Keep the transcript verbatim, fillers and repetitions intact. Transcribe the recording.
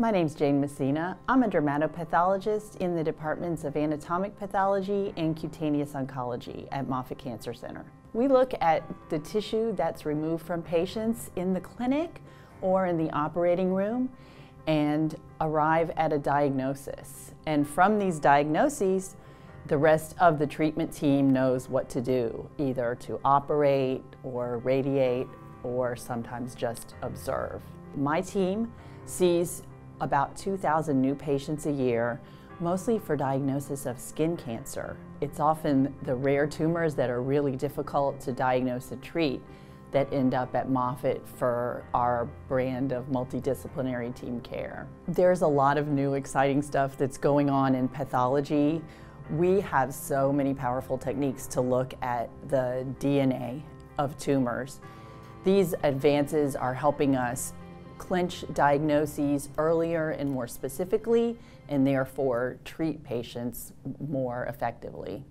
My name's Jane Messina. I'm a dermatopathologist in the departments of anatomic pathology and cutaneous oncology at Moffitt Cancer Center. We look at the tissue that's removed from patients in the clinic or in the operating room and arrive at a diagnosis. And from these diagnoses, the rest of the treatment team knows what to do, either to operate or radiate or sometimes just observe. My team sees about two thousand new patients a year, mostly for diagnosis of skin cancer. It's often the rare tumors that are really difficult to diagnose and treat that end up at Moffitt for our brand of multidisciplinary team care. There's a lot of new exciting stuff that's going on in pathology. We have so many powerful techniques to look at the D N A of tumors. These advances are helping us clinch diagnoses earlier and more specifically, and therefore treat patients more effectively.